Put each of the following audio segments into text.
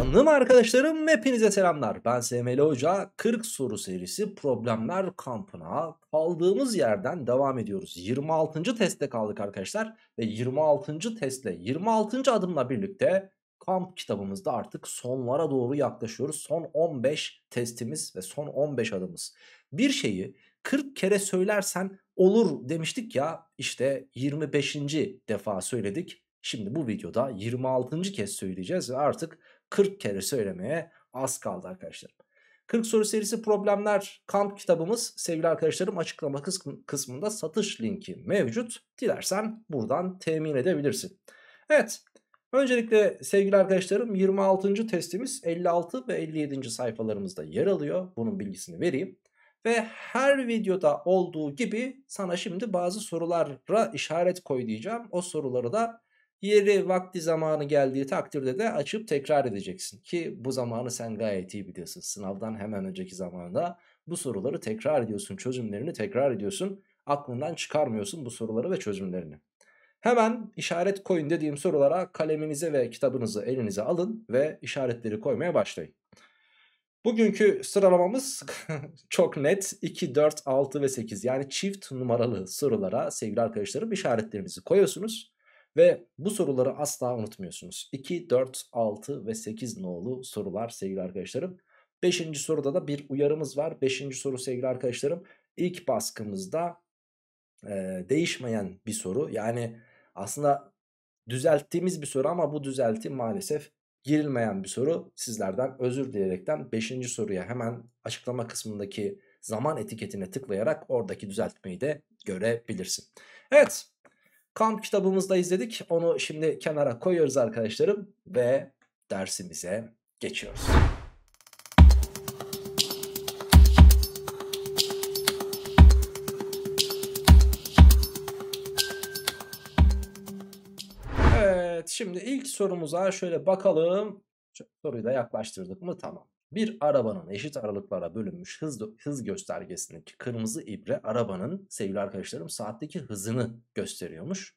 Canım arkadaşlarım, hepinize selamlar. Ben Sevmeli Hoca. 40 soru serisi problemler kampına kaldığımız yerden devam ediyoruz. 26. testte kaldık arkadaşlar ve 26. testle 26. adımla birlikte kamp kitabımızda artık sonlara doğru yaklaşıyoruz. Son 15 testimiz ve son 15 adımız. Bir şeyi 40 kere söylersen olur demiştik ya, işte 25. defa söyledik. Şimdi bu videoda 26. kez söyleyeceğiz ve artık 40 kere söylemeye az kaldı arkadaşlar. 40 soru serisi problemler kamp kitabımız sevgili arkadaşlarım, açıklama kısmında satış linki mevcut. Dilersen buradan temin edebilirsin. Evet, öncelikle sevgili arkadaşlarım 26. testimiz 56 ve 57. sayfalarımızda yer alıyor. Bunun bilgisini vereyim. Ve her videoda olduğu gibi sana şimdi bazı sorulara işaret koy diyeceğim. O soruları da yeri, vakti, zamanı geldiği takdirde de açıp tekrar edeceksin. Ki bu zamanı sen gayet iyi biliyorsun. Sınavdan hemen önceki zamanda bu soruları tekrar ediyorsun. Çözümlerini tekrar ediyorsun. Aklından çıkarmıyorsun bu soruları ve çözümlerini. Hemen işaret koyun dediğim sorulara kaleminize ve kitabınızı elinize alın ve işaretleri koymaya başlayın. Bugünkü sıralamamız çok net. 2, 4, 6 ve 8 yani çift numaralı sorulara sevgili arkadaşlarım işaretlerinizi koyuyorsunuz. Ve bu soruları asla unutmuyorsunuz. 2, 4, 6 ve 8 nolu sorular sevgili arkadaşlarım. 5. soruda da bir uyarımız var. 5. soru sevgili arkadaşlarım ilk baskımızda değişmeyen bir soru. Yani aslında düzelttiğimiz bir soru ama bu düzelti maalesef girilmeyen bir soru. Sizlerden özür dileyerekten 5. soruya hemen açıklama kısmındaki zaman etiketine tıklayarak oradaki düzeltmeyi de görebilirsin. Evet. Kamp kitabımızda izledik. Onu şimdi kenara koyuyoruz arkadaşlarım ve dersimize geçiyoruz. Evet, şimdi ilk sorumuza şöyle bakalım. Soruyu da yaklaştırdık mı? Tamam. Bir arabanın eşit aralıklara bölünmüş hız göstergesindeki kırmızı ibre arabanın sevgili arkadaşlarım saatteki hızını gösteriyormuş.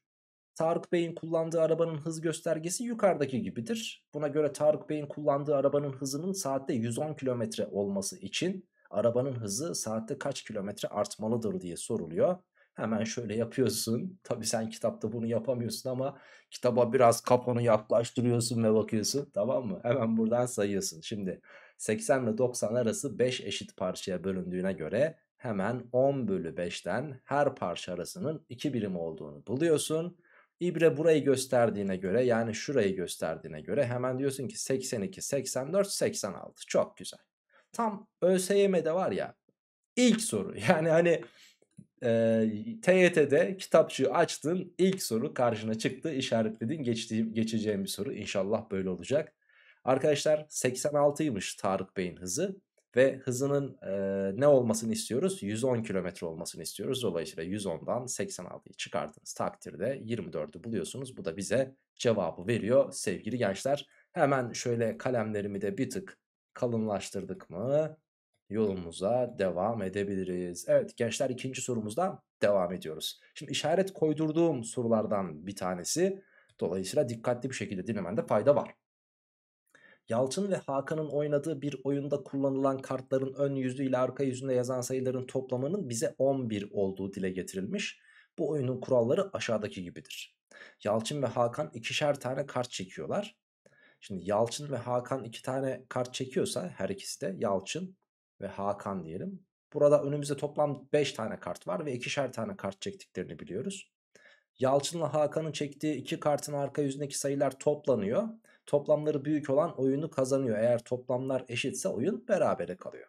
Tarık Bey'in kullandığı arabanın hız göstergesi yukarıdaki gibidir. Buna göre Tarık Bey'in kullandığı arabanın hızının saatte 110 kilometre olması için arabanın hızı saatte kaç kilometre artmalıdır diye soruluyor. Hemen şöyle yapıyorsun. Tabii sen kitapta bunu yapamıyorsun ama kitaba biraz kafanı yaklaştırıyorsun ve bakıyorsun. Tamam mı? Hemen buradan sayıyorsun. Şimdi 80 ile 90 arası 5 eşit parçaya bölündüğüne göre hemen 10 bölü 5'ten her parça arasının 2 birim olduğunu buluyorsun. İbre burayı gösterdiğine göre, yani şurayı gösterdiğine göre hemen diyorsun ki 82, 84, 86. Çok güzel. Tam ÖSYM'de var ya ilk soru, yani hani TYT'de kitapçığı açtın, ilk soru karşına çıktı, işaretledin, geçeceğim bir soru. İnşallah böyle olacak. Arkadaşlar 86'ymış Tarık Bey'in hızı ve hızının ne olmasını istiyoruz? 110 kilometre olmasını istiyoruz. Dolayısıyla 110'dan 86'yı çıkardığınız takdirde 24'ü buluyorsunuz. Bu da bize cevabı veriyor sevgili gençler. Hemen şöyle kalemlerimi de bir tık kalınlaştırdık mı yolumuza devam edebiliriz. Evet gençler, ikinci sorumuzda devam ediyoruz. Şimdi işaret koydurduğum sorulardan bir tanesi. Dolayısıyla dikkatli bir şekilde dinlemende fayda var. Yalçın ve Hakan'ın oynadığı bir oyunda kullanılan kartların ön yüzü ile arka yüzünde yazan sayıların toplamının bize 11 olduğu dile getirilmiş. Bu oyunun kuralları aşağıdaki gibidir. Yalçın ve Hakan ikişer tane kart çekiyorlar. Şimdi Yalçın ve Hakan iki tane kart çekiyorsa, her ikisi de Yalçın ve Hakan diyelim. Burada önümüzde toplam 5 tane kart var ve ikişer tane kart çektiklerini biliyoruz. Yalçın'la Hakan'ın çektiği iki kartın arka yüzündeki sayılar toplanıyor. Toplamları büyük olan oyunu kazanıyor. Eğer toplamlar eşitse oyun berabere kalıyor.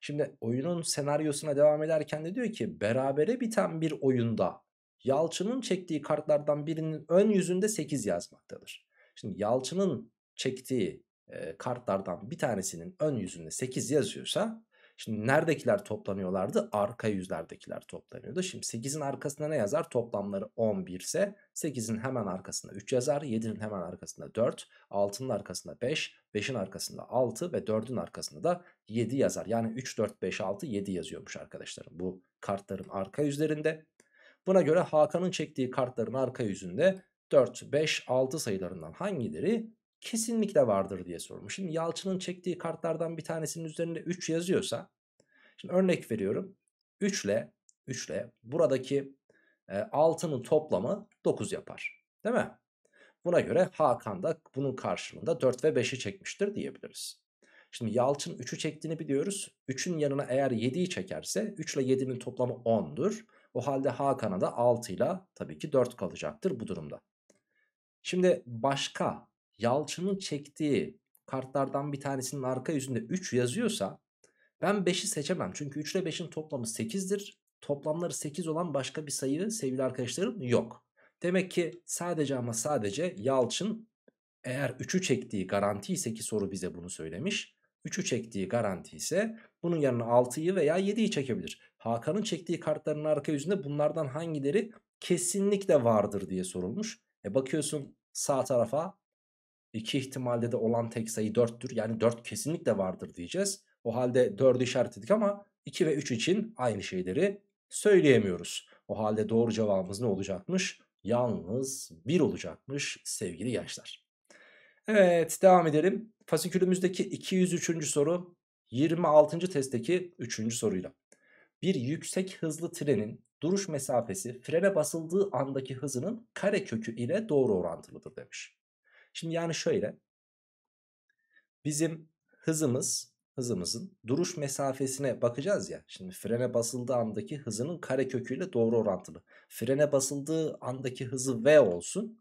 Şimdi oyunun senaryosuna devam ederken de diyor ki berabere biten bir oyunda Yalçın'ın çektiği kartlardan birinin ön yüzünde 8 yazmaktadır. Şimdi Yalçın'ın çektiği kartlardan bir tanesinin ön yüzünde 8 yazıyorsa, şimdi neredekiler toplanıyorlardı? Arka yüzlerdekiler toplanıyordu. Şimdi 8'in arkasında ne yazar? Toplamları 11 ise 8'in hemen arkasında 3 yazar. 7'nin hemen arkasında 4. 6'nın arkasında 5. 5'in arkasında 6 ve 4'ün arkasında da 7 yazar. Yani 3, 4, 5, 6, 7 yazıyormuş arkadaşlarım bu kartların arka yüzlerinde. Buna göre Hakan'ın çektiği kartların arka yüzünde 4, 5, 6 sayılarından hangileri kesinlikle vardır diye sormuş. Şimdi Yalçın'ın çektiği kartlardan bir tanesinin üzerinde 3 yazıyorsa, şimdi örnek veriyorum, 3 ile buradaki 6'nın toplamı 9 yapar, değil mi? Buna göre Hakan da bunun karşılığında 4 ve 5'i çekmiştir diyebiliriz. Şimdi Yalçın 3'ü çektiğini biliyoruz. 3'ün yanına eğer 7'yi çekerse 3 ile 7'nin toplamı 10'dur. O halde Hakan'a da 6 ile tabii ki 4 kalacaktır bu durumda. Şimdi başka Yalçın'ın çektiği kartlardan bir tanesinin arka yüzünde 3 yazıyorsa ben 5'i seçemem. Çünkü 3 ile 5'in toplamı 8'dir. Toplamları 8 olan başka bir sayı sevgili arkadaşlarım yok. Demek ki sadece ama sadece Yalçın eğer 3'ü çektiği garanti ise, ki soru bize bunu söylemiş, 3'ü çektiği garanti ise bunun yanına 6'yı veya 7'yi çekebilir. Hakan'ın çektiği kartların arka yüzünde bunlardan hangileri kesinlikle vardır diye sorulmuş. Bakıyorsun sağ tarafa, iki ihtimalde de olan tek sayı 4'tür. Yani 4 kesinlikle vardır diyeceğiz. O halde 4'ü işaretledik ama 2 ve 3 için aynı şeyleri söyleyemiyoruz. O halde doğru cevabımız ne olacakmış? Yalnız 1 olacakmış sevgili gençler. Evet, devam edelim. Fasikülümüzdeki 203. soru 26. testteki 3. soruyla. Bir yüksek hızlı trenin duruş mesafesi frene basıldığı andaki hızının karekökü ile doğru orantılıdır demiş. Şimdi yani şöyle, bizim hızımızın duruş mesafesine bakacağız ya. Şimdi frene basıldığı andaki hızının karekökü ile doğru orantılı. Frene basıldığı andaki hızı v olsun.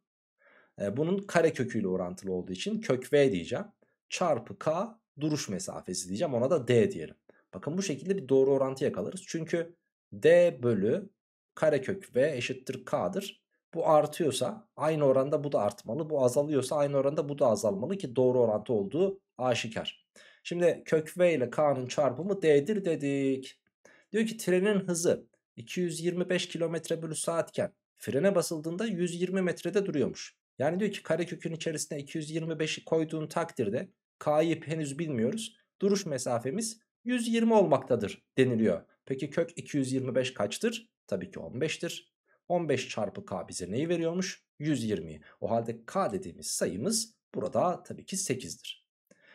Bunun karekökü ile orantılı olduğu için kök v diyeceğim. Çarpı k duruş mesafesi diyeceğim. Ona da d diyelim. Bakın bu şekilde bir doğru orantı yakalarız. Çünkü d bölü karekök v eşittir k'dır. Bu artıyorsa aynı oranda bu da artmalı. Bu azalıyorsa aynı oranda bu da azalmalı ki doğru orantı olduğu aşikar. Şimdi kök v ile k'nın çarpımı d'dir dedik. Diyor ki trenin hızı 225 km/saatken frene basıldığında 120 metrede duruyormuş. Yani diyor ki karekökün içerisine 225'i koyduğun takdirde k'yı henüz bilmiyoruz. Duruş mesafemiz 120 olmaktadır deniliyor. Peki kök 225 kaçtır? Tabii ki 15'tir. 15 çarpı k bize neyi veriyormuş? 120'yi. O halde k dediğimiz sayımız burada tabii ki 8'dir.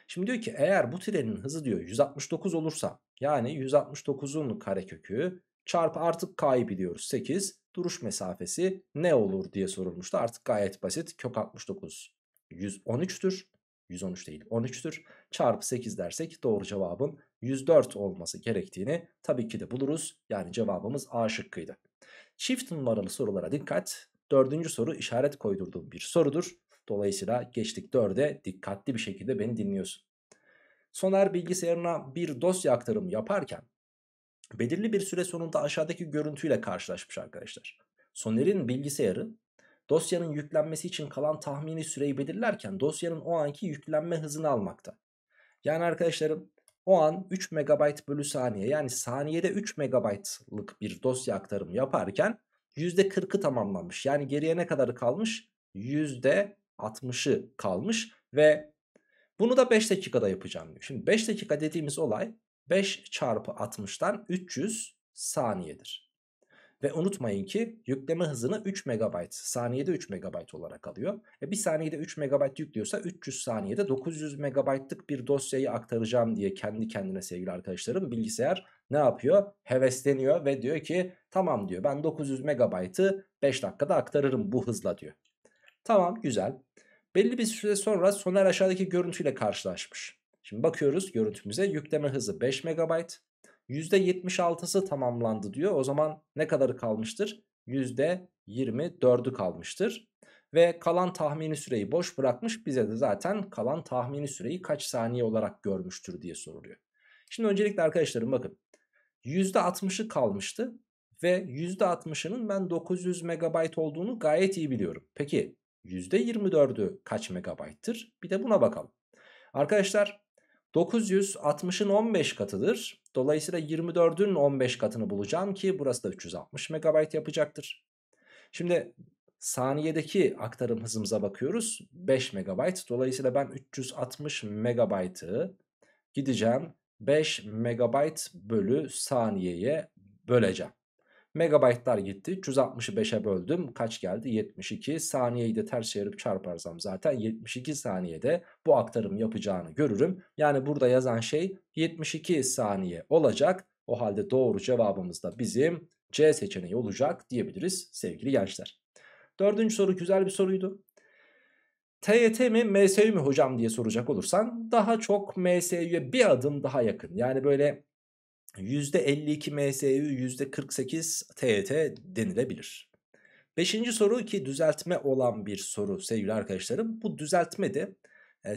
Şimdi diyor ki eğer bu trenin hızı diyor 169 olursa, yani 169'un karekökü çarpı artık k'yı biliyoruz 8, duruş mesafesi ne olur diye sorulmuştu. Artık gayet basit, kök 69 113'tür. 113 değil 13'tür. Çarpı 8 dersek doğru cevabın 104 olması gerektiğini tabii ki de buluruz. Yani cevabımız A şıkkıydı. Çift numaralı sorulara dikkat. 4. soru işaret koydurduğum bir sorudur. Dolayısıyla geçtik 4'e, dikkatli bir şekilde beni dinliyorsun. Soner bilgisayarına bir dosya aktarımı yaparken belirli bir süre sonunda aşağıdaki görüntüyle karşılaşmış arkadaşlar. Soner'in bilgisayarı dosyanın yüklenmesi için kalan tahmini süreyi belirlerken dosyanın o anki yüklenme hızını almakta. Yani arkadaşlarım o an 3 MB/saniye, yani saniyede 3 MB'lık bir dosya aktarımı yaparken %40'ı tamamlanmış. Yani geriye ne kadarı kalmış? %60'ı kalmış ve bunu da 5 dakikada yapacağım diyor. Şimdi 5 dakika dediğimiz olay 5 çarpı 60'tan 300 saniyedir. Ve unutmayın ki yükleme hızını 3 MB, saniyede 3 MB olarak alıyor. Bir saniyede 3 MB yüklüyorsa 300 saniyede 900 MB'lık bir dosyayı aktaracağım diye kendi kendine sevgili arkadaşlarım bilgisayar ne yapıyor? Hevesleniyor ve diyor ki tamam diyor, ben 900 MB'ı 5 dakikada aktarırım bu hızla diyor. Tamam, güzel. Belli bir süre sonra Soner aşağıdaki görüntüyle karşılaşmış. Şimdi bakıyoruz görüntümüze, yükleme hızı 5 MB. %76'sı tamamlandı diyor. O zaman ne kadarı kalmıştır? %24'ü kalmıştır. Ve kalan tahmini süreyi boş bırakmış. Bize de zaten kalan tahmini süreyi kaç saniye olarak görmüştür diye soruluyor. Şimdi öncelikle arkadaşlarım bakın. %60'ı kalmıştı. Ve %60'ının ben 900 MB olduğunu gayet iyi biliyorum. Peki %24'ü kaç MB'tır? Bir de buna bakalım. Arkadaşlar 960'ın 15 katıdır. Dolayısıyla 24'ün 15 katını bulacağım ki burası da 360 MB yapacaktır. Şimdi saniyedeki aktarım hızımıza bakıyoruz. 5 MB. Dolayısıyla ben 360 MB'ı gideceğim 5 MB bölü saniyeye böleceğim. Megabaytlar gitti. 360'ı 5'e böldüm. Kaç geldi? 72. Saniyeyi de ters çevirip çarparsam zaten 72 saniyede bu aktarım yapacağını görürüm. Yani burada yazan şey 72 saniye olacak. O halde doğru cevabımız da bizim C seçeneği olacak diyebiliriz sevgili gençler. Dördüncü soru güzel bir soruydu. TYT mi MSÜ mü hocam diye soracak olursan daha çok MSÜ'ye bir adım daha yakın. Yani böyle %52 MSÜ, %48 TYT denilebilir. Beşinci soru ki düzeltme olan bir soru sevgili arkadaşlarım. Bu düzeltme de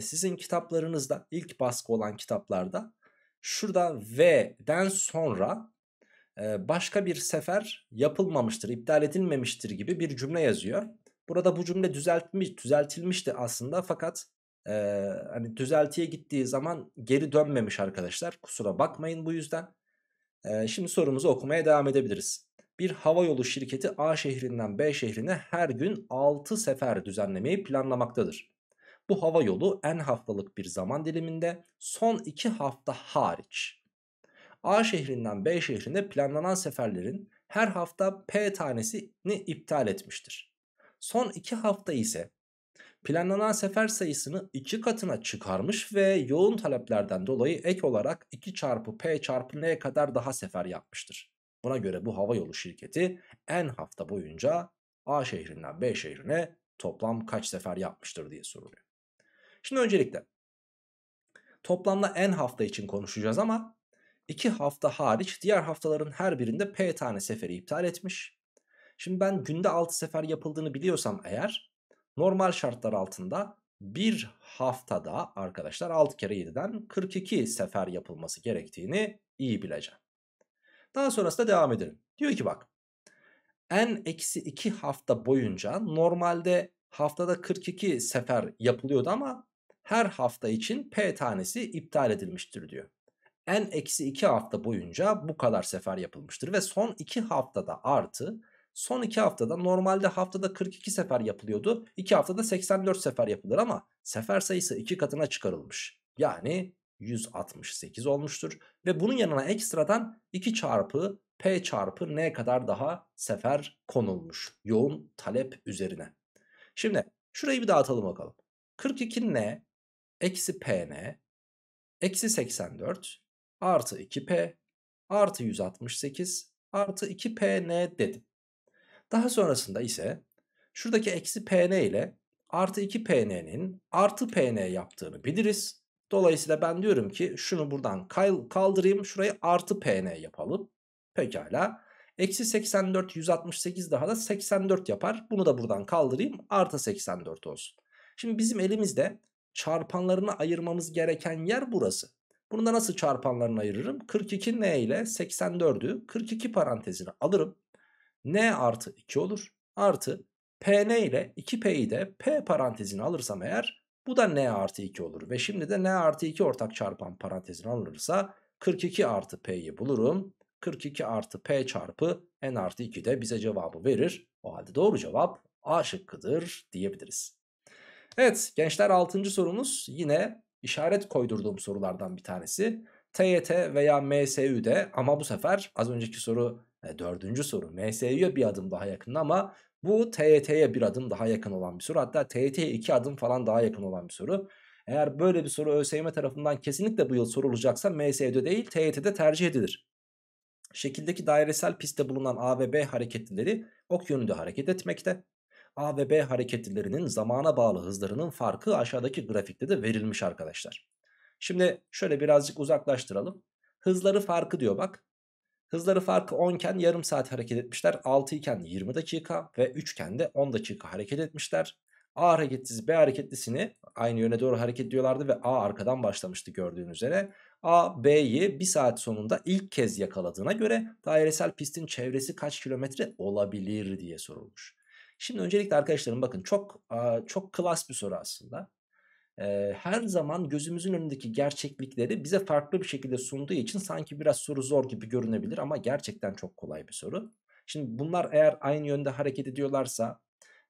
sizin kitaplarınızda, ilk baskı olan kitaplarda şurada V'den sonra başka bir sefer yapılmamıştır, iptal edilmemiştir gibi bir cümle yazıyor. Burada bu cümle düzeltilmişti aslında fakat hani düzeltiye gittiği zaman geri dönmemiş arkadaşlar. Kusura bakmayın bu yüzden. Şimdi sorumuzu okumaya devam edebiliriz. Bir havayolu şirketi A şehrinden B şehrine her gün 6 sefer düzenlemeyi planlamaktadır. Bu havayolu N haftalık bir zaman diliminde son 2 hafta hariç A şehrinden B şehrine planlanan seferlerin her hafta P tanesini iptal etmiştir. Son 2 hafta ise planlanan sefer sayısını 2 katına çıkarmış ve yoğun taleplerden dolayı ek olarak 2 çarpı P çarpı N kadar daha sefer yapmıştır. Buna göre bu havayolu şirketi en hafta boyunca A şehrinden B şehrine toplam kaç sefer yapmıştır diye soruluyor. Şimdi öncelikle toplamda en hafta için konuşacağız ama 2 hafta hariç diğer haftaların her birinde P tane seferi iptal etmiş. Şimdi ben günde 6 sefer yapıldığını biliyorsam eğer normal şartlar altında bir haftada arkadaşlar 6 kere 7'den 42 sefer yapılması gerektiğini iyi bileceğim. Daha sonrasında devam edelim. Diyor ki bak n-2 hafta boyunca normalde haftada 42 sefer yapılıyordu ama her hafta için P tanesi iptal edilmiştir diyor. n-2 hafta boyunca bu kadar sefer yapılmıştır ve son 2 haftada artı son 2 haftada normalde haftada 42 sefer yapılıyordu. 2 haftada 84 sefer yapılır ama sefer sayısı 2 katına çıkarılmış. Yani 168 olmuştur. Ve bunun yanına ekstradan 2 çarpı P çarpı N kadar daha sefer konulmuş. Yoğun talep üzerine. Şimdi şurayı bir dağıtalım bakalım. 42 N eksi P N eksi 84 artı 2 P artı 168 artı 2 P N dedim. Daha sonrasında ise şuradaki eksi pn ile artı 2 pn'nin artı pn yaptığını biliriz. Dolayısıyla ben diyorum ki şunu buradan kaldırayım, şurayı artı pn yapalım. Pekala. Eksi 84 168 daha da 84 yapar. Bunu da buradan kaldırayım, artı 84 olsun. Şimdi bizim elimizde çarpanlarını ayırmamız gereken yer burası. Bunu da nasıl çarpanlarını ayırırım? 42n ile 84'ü 42 parantezine alırım. N artı 2 olur. Artı Pn ile 2P'yi de P parantezine alırsam eğer bu da N artı 2 olur. Ve şimdi de N artı 2 ortak çarpan parantezine alınırsa 42 artı P'yi bulurum. 42 artı P çarpı N artı 2 de bize cevabı verir. O halde doğru cevap A şıkkıdır diyebiliriz. Evet gençler 6. sorumuz yine işaret koydurduğum sorulardan bir tanesi. TYT veya MSÜ'de ama bu sefer az önceki soru... Dördüncü soru MSÜ'ye bir adım daha yakın ama bu TYT'ye bir adım daha yakın olan bir soru. Hatta TYT'ye 2 adım falan daha yakın olan bir soru. Eğer böyle bir soru ÖSYM tarafından kesinlikle bu yıl sorulacaksa MSÜ'de değil TYT'de tercih edilir. Şekildeki dairesel pistte bulunan A ve B hareketlileri ok yönünde hareket etmekte. A ve B hareketlilerinin zamana bağlı hızlarının farkı aşağıdaki grafikte de verilmiş arkadaşlar. Şimdi şöyle birazcık uzaklaştıralım. Hızları farkı diyor bak. Hızları farkı 10 iken yarım saat hareket etmişler. 6 iken 20 dakika ve 3 iken de 10 dakika hareket etmişler. A hareketlisi B hareketlisini aynı yöne doğru hareket ediyorlardı ve A arkadan başlamıştı gördüğünüz üzere. A B'yi 1 saat sonunda ilk kez yakaladığına göre dairesel pistin çevresi kaç kilometre olabilir diye sorulmuş. Şimdi öncelikle arkadaşlarım bakın çok klas bir soru aslında. Her zaman gözümüzün önündeki gerçeklikleri bize farklı bir şekilde sunduğu için sanki biraz soru zor gibi görünebilir ama gerçekten çok kolay bir soru. Şimdi bunlar eğer aynı yönde hareket ediyorlarsa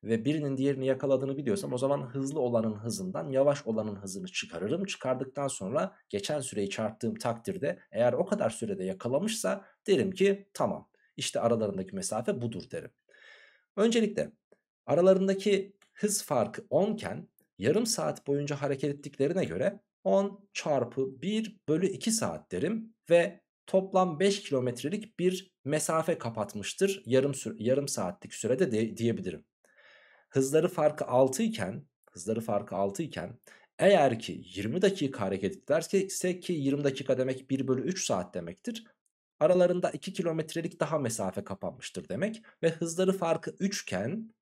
ve birinin diğerini yakaladığını biliyorsam o zaman hızlı olanın hızından yavaş olanın hızını çıkarırım. Çıkardıktan sonra geçen süreyi çarptığım takdirde eğer o kadar sürede yakalamışsa derim ki tamam İşte aralarındaki mesafe budur derim. Öncelikle aralarındaki hız farkı 10 iken yarım saat boyunca hareket ettiklerine göre 10 çarpı 1 bölü 2 saat derim ve toplam 5 kilometrelik bir mesafe kapatmıştır yarım saatlik sürede diyebilirim. Hızları farkı 6 iken eğer ki 20 dakika hareket ederse, ki 20 dakika demek 1 bölü 3 saat demektir, aralarında 2 kilometrelik daha mesafe kapanmıştır demek. Ve hızları farkı 3 iken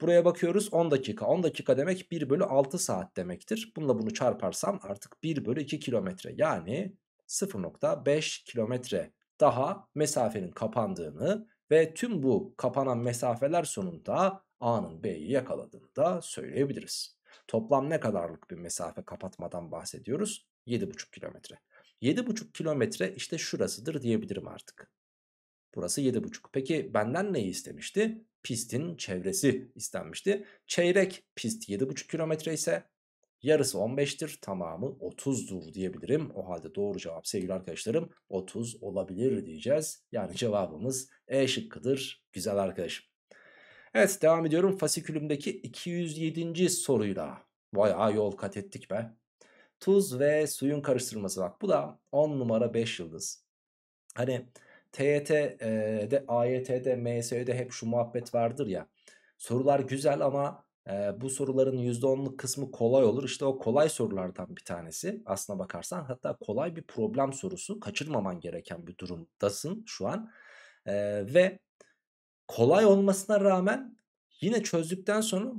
buraya bakıyoruz, 10 dakika demek 1 bölü 6 saat demektir. Bununla bunu çarparsam artık 1 bölü 2 kilometre, yani 0.5 kilometre daha mesafenin kapandığını ve tüm bu kapanan mesafeler sonunda A'nın B'yi yakaladığını da söyleyebiliriz. Toplam ne kadarlık bir mesafe kapatmadan bahsediyoruz? 7,5 kilometre. 7,5 kilometre işte şurasıdır diyebilirim artık. Burası 7,5. Peki benden neyi istemişti? Pistin çevresi istenmişti. Çeyrek pist 7,5 kilometre ise yarısı 15'tir, tamamı 30'dur diyebilirim. O halde doğru cevap sevgili arkadaşlarım 30 olabilir diyeceğiz. Yani cevabımız E şıkkıdır güzel arkadaşım. Evet, devam ediyorum fasikülümdeki 207. soruyla. Bayağı yol kat ettik be. Tuz ve suyun karıştırılması, bak bu da 10 numara 5 yıldız. Hani TYT'de, AYT'de, MSÜ'de hep şu muhabbet vardır ya. Sorular güzel ama bu soruların %10'luk kısmı kolay olur. İşte o kolay sorulardan bir tanesi. Aslına bakarsan hatta kolay bir problem sorusu. Kaçırmaman gereken bir durumdasın şu an. Ve kolay olmasına rağmen yine çözdükten sonra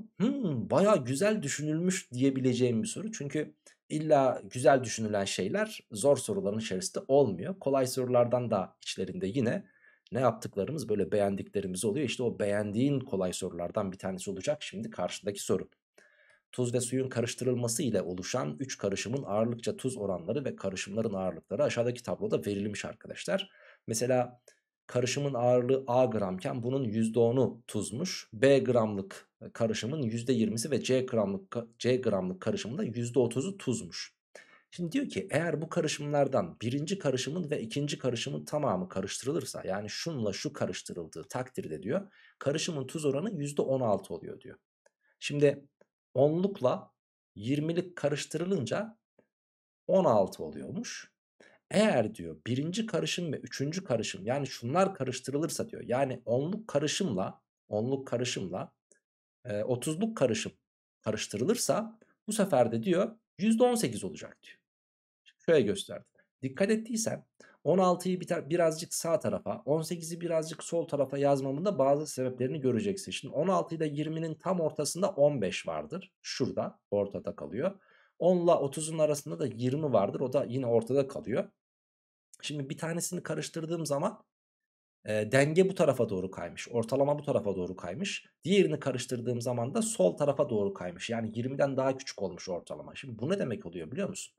baya güzel düşünülmüş diyebileceğim bir soru. Çünkü illa güzel düşünülen şeyler zor soruların içerisinde olmuyor. Kolay sorulardan da içlerinde yine ne yaptıklarımız, böyle beğendiklerimiz oluyor. İşte o beğendiğin kolay sorulardan bir tanesi olacak şimdi karşıdaki soru. Tuz ve suyun karıştırılması ile oluşan 3 karışımın ağırlıkça tuz oranları ve karışımların ağırlıkları aşağıdaki tabloda verilmiş arkadaşlar. Mesela karışımın ağırlığı A gramken bunun %10'u tuzmuş. B gramlık karışımın %20'si ve C gramlık karışımın da %30'u tuzmuş. Şimdi diyor ki eğer bu karışımlardan birinci karışımın ve ikinci karışımın tamamı karıştırılırsa, yani şunla şu karıştırıldığı takdirde diyor karışımın tuz oranı %16 oluyor diyor. Şimdi 10'lukla 20'lik karıştırılınca 16 oluyormuş. Eğer diyor birinci karışım ve üçüncü karışım, yani şunlar karıştırılırsa diyor, yani 10'luk karışımla 30'luk karışım karıştırılırsa bu sefer de diyor %18 olacak diyor. Şöyle gösterdim. Dikkat ettiysen 16'yı birazcık sağ tarafa, 18'i birazcık sol tarafa yazmamın da bazı sebeplerini göreceksin. Şimdi 16 ile 20'nin tam ortasında 15 vardır. Şurada ortada kalıyor. 10 ile 30'un arasında da 20 vardır. O da yine ortada kalıyor. Şimdi bir tanesini karıştırdığım zaman denge bu tarafa doğru kaymış. Ortalama bu tarafa doğru kaymış. Diğerini karıştırdığım zaman da sol tarafa doğru kaymış. Yani 20'den daha küçük olmuş ortalama. Şimdi bu ne demek oluyor biliyor musun?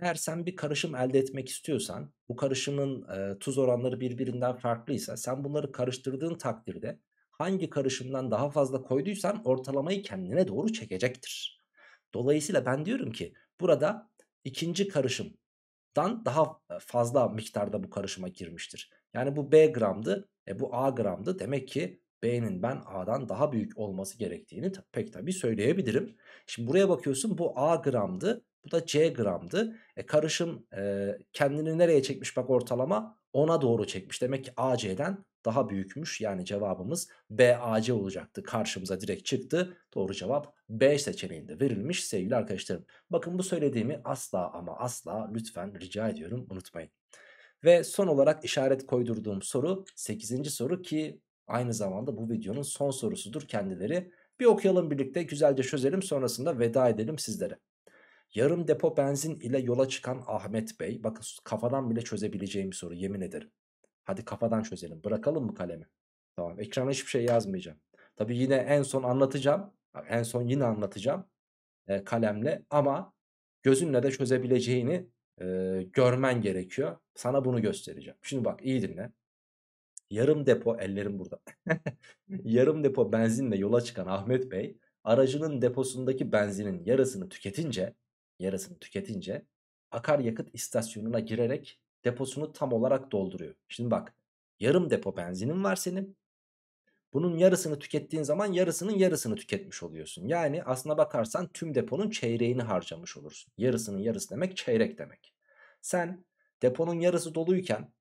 Eğer sen bir karışım elde etmek istiyorsan, bu karışımın tuz oranları birbirinden farklıysa, sen bunları karıştırdığın takdirde hangi karışımdan daha fazla koyduysan ortalamayı kendine doğru çekecektir. Dolayısıyla ben diyorum ki burada ikinci karışımdan daha fazla miktarda bu karışıma girmiştir. Yani bu B gramdı, bu A gramdı. Demek ki B'nin ben A'dan daha büyük olması gerektiğini pek tabii söyleyebilirim. Şimdi buraya bakıyorsun, bu A gramdı, bu da C gramdı. Karışım kendini nereye çekmiş, bak ortalama 10'a doğru çekmiş. Demek ki A C'den daha büyükmüş. Yani cevabımız B A C olacaktı. Karşımıza direkt çıktı. Doğru cevap B seçeneğinde verilmiş sevgili arkadaşlarım. Bakın bu söylediğimi asla ama asla lütfen rica ediyorum unutmayın. Ve son olarak işaret koydurduğum soru 8. soru, ki aynı zamanda bu videonun son sorusudur kendileri. Bir okuyalım birlikte, güzelce çözelim, sonrasında veda edelim sizlere. Yarım depo benzin ile yola çıkan Ahmet Bey, bakın kafadan bile çözebileceğim bir soru, yemin ederim. Hadi kafadan çözelim, bırakalım mı kalemi? Tamam, ekrana hiçbir şey yazmayacağım. Tabii yine en son anlatacağım. Kalemle, ama gözünle de çözebileceğini görmen gerekiyor. Sana bunu göstereceğim. Şimdi bak iyi dinle. Yarım depo, ellerim burada. Yarım depo benzinle yola çıkan Ahmet Bey aracının deposundaki benzinin yarısını tüketince akaryakıt istasyonuna girerek deposunu tam olarak dolduruyor. Şimdi bak, Yarım depo benzinin var senin. Bunun yarısını tükettiğin zaman yarısının yarısını tüketmiş oluyorsun. Yani aslına bakarsan tüm deponun çeyreğini harcamış olursun. Yarısının yarısı demek çeyrek demek. Sen deponun yarısı doluyken,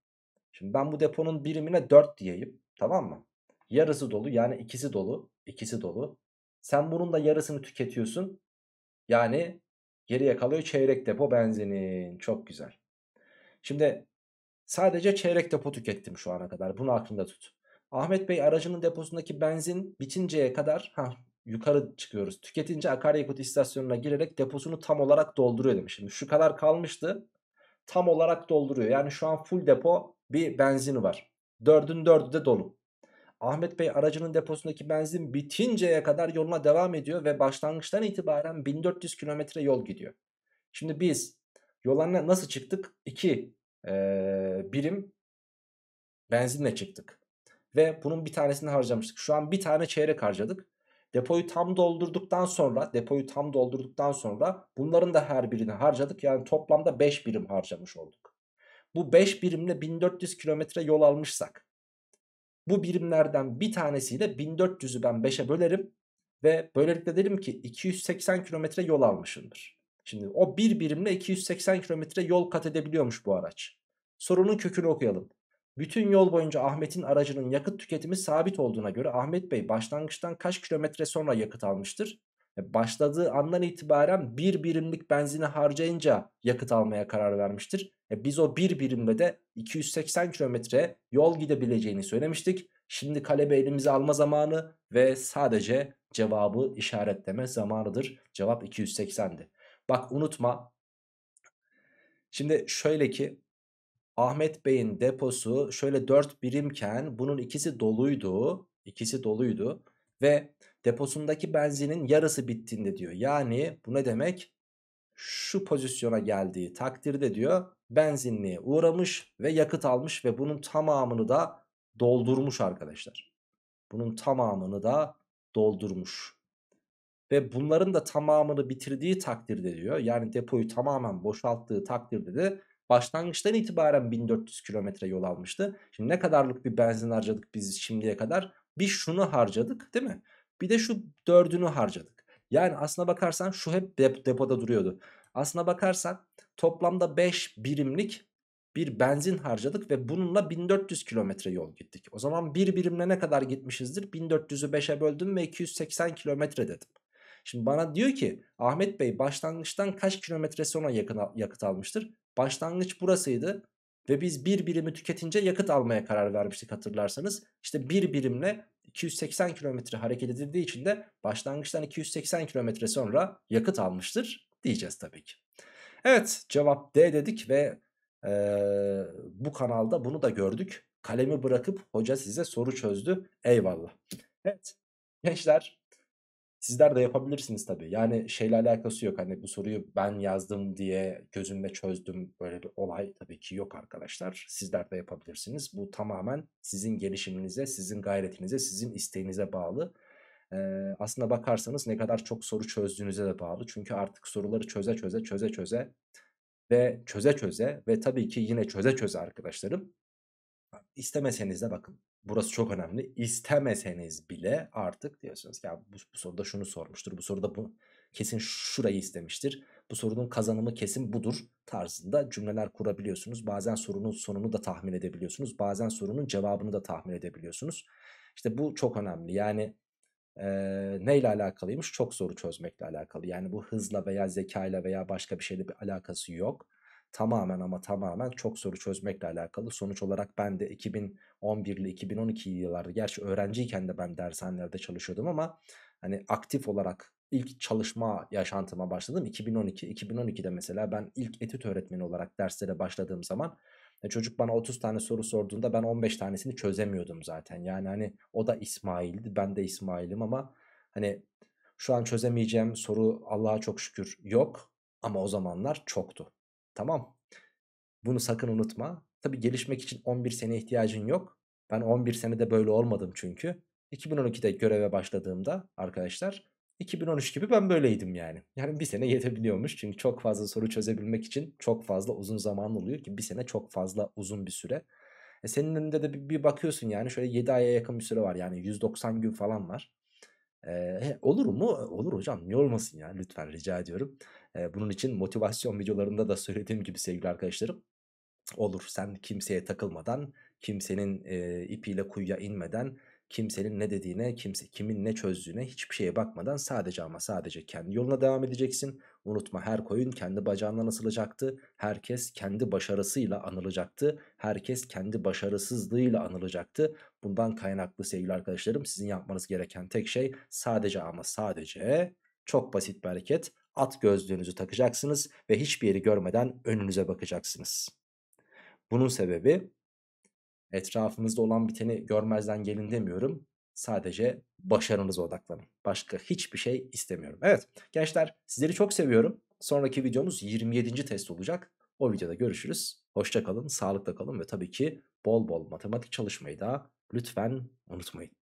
şimdi ben bu deponun birimine 4 diyeyim, tamam mı? Yarısı dolu, yani ikisi dolu, ikisi dolu. Sen bunun da yarısını tüketiyorsun. Yani geriye kalıyor çeyrek depo benzinin. Çok güzel. Şimdi sadece çeyrek depo tükettim şu ana kadar. Bunu aklında tut. Ahmet Bey aracının deposundaki benzin bitinceye kadar yukarı çıkıyoruz. Tüketince akaryakıt istasyonuna girerek deposunu tam olarak dolduruyor demiş. Şimdi şu kadar kalmıştı. Tam olarak dolduruyor. Yani şu an full depo bir benzini var. 4'ün 4'ü de dolu. Ahmet Bey aracının deposundaki benzin bitinceye kadar yoluna devam ediyor ve başlangıçtan itibaren 1400 kilometre yol gidiyor. Şimdi biz yola nasıl çıktık? 2 birim benzinle çıktık. Ve bunun bir tanesini harcamıştık. Şu an bir tane çeyrek harcadık. Depoyu tam doldurduktan sonra bunların da her birini harcadık. Yani toplamda 5 birim harcamış olduk. Bu 5 birimle 1400 kilometre yol almışsak, bu birimlerden bir tanesiyle 1400'ü ben 5'e bölerim ve böylelikle derim ki 280 kilometre yol almışımdır. Şimdi o bir birimle 280 kilometre yol kat edebiliyormuş bu araç. Sorunun kökünü okuyalım. Bütün yol boyunca Ahmet'in aracının yakıt tüketimi sabit olduğuna göre Ahmet Bey başlangıçtan kaç kilometre sonra yakıt almıştır? Başladığı andan itibaren bir birimlik benzini harcayınca yakıt almaya karar vermiştir. Biz o bir birimle de 280 kilometre yol gidebileceğini söylemiştik. Şimdi kalemi elimize alma zamanı ve sadece cevabı işaretleme zamanıdır. Cevap 280'di. Bak unutma. Şimdi şöyle ki Ahmet Bey'in deposu şöyle 4 birimken bunun ikisi doluydu. İkisi doluydu ve deposundaki benzinin yarısı bittiğinde diyor. Yani bu ne demek? Şu pozisyona geldiği takdirde diyor benzinliğe uğramış ve yakıt almış ve bunun tamamını da doldurmuş arkadaşlar. Bunun tamamını da doldurmuş. Ve bunların da tamamını bitirdiği takdirde diyor. Yani depoyu tamamen boşalttığı takdirde de başlangıçtan itibaren 1400 kilometre yol almıştı. Şimdi ne kadarlık bir benzin harcadık biz şimdiye kadar? Bir şunu harcadık değil mi? Bir de şu 4'ünü harcadık. Yani aslına bakarsan şu hep depoda duruyordu. Aslına bakarsan toplamda 5 birimlik bir benzin harcadık ve bununla 1400 kilometre yol gittik. O zaman bir birimle ne kadar gitmişizdir? 1400'ü 5'e böldüm ve 280 kilometre dedim. Şimdi bana diyor ki Ahmet Bey başlangıçtan kaç kilometre sonra yakıt almıştır? Başlangıç burasıydı ve biz bir birimi tüketince yakıt almaya karar vermiştik hatırlarsanız. İşte bir birimle 280 kilometre hareket edildiği için de başlangıçtan 280 kilometre sonra yakıt almıştır diyeceğiz tabii ki. Evet, cevap D dedik ve bu kanalda bunu da gördük. Kalemi bırakıp hoca size soru çözdü. Eyvallah. Evet gençler, sizler de yapabilirsiniz tabii. Yani şeyle alakası yok. Hani bu soruyu ben yazdım diye gözümle çözdüm. Böyle bir olay tabii ki yok arkadaşlar. Sizler de yapabilirsiniz. Bu tamamen sizin gelişiminize, sizin gayretinize, sizin isteğinize bağlı. Aslına bakarsanız ne kadar çok soru çözdüğünüze de bağlı. Çünkü artık soruları çöze çöze ve tabii ki yine çöze çöze arkadaşlarım. İstemeseniz de bakın. Burası çok önemli. İstemeseniz bile artık diyorsunuz ya bu soruda şunu sormuştur. Bu soruda bu kesin şurayı istemiştir. Bu sorunun kazanımı kesin budur tarzında cümleler kurabiliyorsunuz. Bazen sorunun sonunu da tahmin edebiliyorsunuz. Bazen sorunun cevabını da tahmin edebiliyorsunuz. İşte bu çok önemli. Yani neyle alakalıymış? Çok soru çözmekle alakalı. Yani bu hızla veya zekayla veya başka bir şeyle bir alakası yok. Tamamen ama tamamen çok soru çözmekle alakalı. Sonuç olarak ben de 2011 ile 2012 yıllarda, gerçi öğrenciyken de ben dershanelerde çalışıyordum ama hani aktif olarak ilk çalışma yaşantıma başladım 2012. 2012'de mesela ben ilk etüt öğretmeni olarak derslere başladığım zaman çocuk bana 30 tane soru sorduğunda ben 15 tanesini çözemiyordum zaten. Yani hani o da İsmail'di, ben de İsmail'im ama hani şu an çözemeyeceğim soru Allah'a çok şükür yok ama o zamanlar çoktu. Tamam. Bunu sakın unutma. Tabii gelişmek için 11 sene ihtiyacın yok. Ben 11 senede böyle olmadım çünkü. 2012'de göreve başladığımda arkadaşlar 2013 gibi ben böyleydim yani. Yani bir sene yetebiliyormuş. Çünkü çok fazla soru çözebilmek için çok fazla uzun zaman oluyor ki bir sene çok fazla uzun bir süre. Senin önünde de bir bakıyorsun yani şöyle 7 aya yakın bir süre var yani 190 gün falan var. Olur mu? Olur hocam, niye olmasın ya, lütfen rica ediyorum. Bunun için motivasyon videolarında da söylediğim gibi sevgili arkadaşlarım, olur, sen kimseye takılmadan, kimsenin ipiyle kuyuya inmeden, kimsenin ne dediğine, kimin ne çözdüğüne hiçbir şeye bakmadan sadece ama sadece kendi yoluna devam edeceksin. Unutma, her koyun kendi bacağından asılacaktı. Herkes kendi başarısıyla anılacaktı. Herkes kendi başarısızlığıyla anılacaktı. Bundan kaynaklı sevgili arkadaşlarım, sizin yapmanız gereken tek şey sadece ama sadece çok basit bir hareket. At gözlüğünüzü takacaksınız ve hiçbir yeri görmeden önünüze bakacaksınız. Bunun sebebi, etrafınızda olan biteni görmezden gelin demiyorum. Sadece başarınıza odaklanın. Başka hiçbir şey istemiyorum. Evet gençler, sizleri çok seviyorum. Sonraki videomuz 27. test olacak. O videoda görüşürüz. Hoşça kalın, sağlıkla kalın ve tabii ki bol bol matematik çalışmayı da lütfen unutmayın.